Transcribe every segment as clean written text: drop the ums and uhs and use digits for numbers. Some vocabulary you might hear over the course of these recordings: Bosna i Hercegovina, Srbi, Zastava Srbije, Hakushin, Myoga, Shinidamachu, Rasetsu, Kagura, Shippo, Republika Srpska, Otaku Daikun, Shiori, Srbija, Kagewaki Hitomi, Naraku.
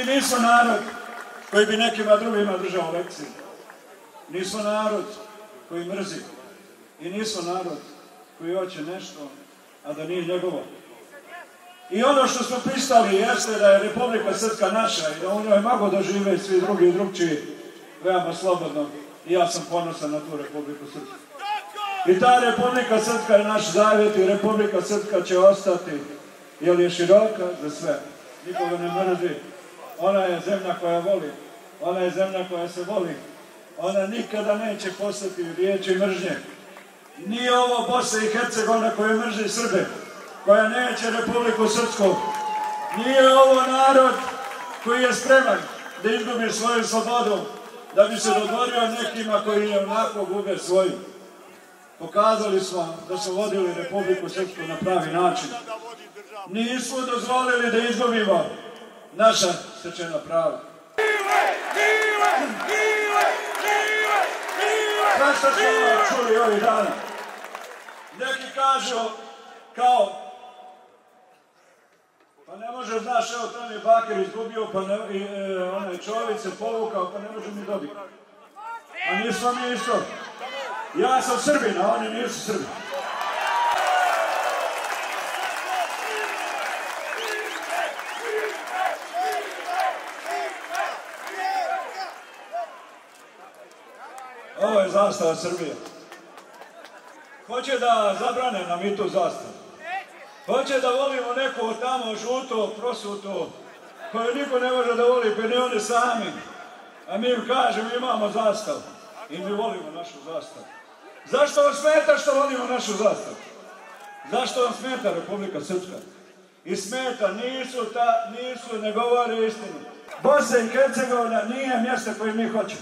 Srbi nisu narod koji bi nekima drugima držao lekcije. Nisu narod koji mrzi. I nisu narod koji hoće nešto, a da nije njegovo. I ono što smo pristali jeste da je Republika Srpska naša i da u njoj mogu da žive svi drugi i drugčiji veoma slobodno. I ja sam ponosan na tu Republiku Srpsku. I ta Republika Srpska je naš zavet i Republika Srpska će ostati, jer je široka za sve. Nikoga ne mrzi. Ona je zemlja koja voli. Ona je zemlja koja se voli. Ona nikada neće postati riječi mržnje. Nije ovo Bosna i Hercegovina koja mrzi Srbe, koja neće Republiku Srpsku. Nije ovo narod koji je spreman da izgubi svoju slobodu, da bi se dodvorio nekima koji je onako gube svoju. Pokazali smo da smo vodili Republiku Srpsku na pravi način. Nismo dozvolili da izgubimo naša stečena prava. Zašto smo ovo čuli ovih dana? Neki kažu kao, pa ne može, znaš, evo to mi je Bakir izgubio, pa onaj Čović se povukao, pa ne može mi dobiti. A nismo mi isto. Ja sam Srbin, a oni nisu Srbi. Ovo je zastava Srbije. Hoće da zabrane nam i tu zastavu. Hoće da volimo neku tamo žutu, prosutu, koju niko ne može da voli, pa ni oni sami. A mi im kažemo imamo zastavu. I mi volimo našu zastavu. Zašto vam smeta što volimo našu zastavu? Zašto vam smeta Republika Srpska? I smeta, nisu, ne govore istinu. Bosna i Hercegovina nije mjesto koje mi hoćemo.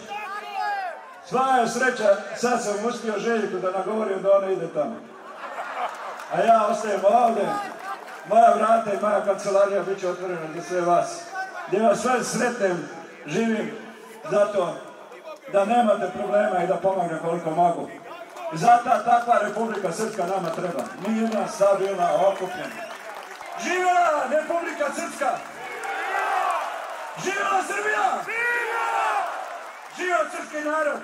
Sva je sreća, sad sam uspio Željku da nagovorim da ona ide tamo. A ja ostajem ovdje, moja vrata i moja kancelarija bit će otvorena za sve vas. Gdje vas sve sretnem, živim, zato da nemate problema i da pomogne koliko mogu. Zato takva Republika Srpska nama treba. Mirna, stabilna, okupljena. Živjela Republika Srpska! Živjela Srbija! Živio srpski narod!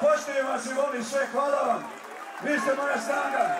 Poštujem vas i volim sve, hvala vam! Vi ste moja snaga!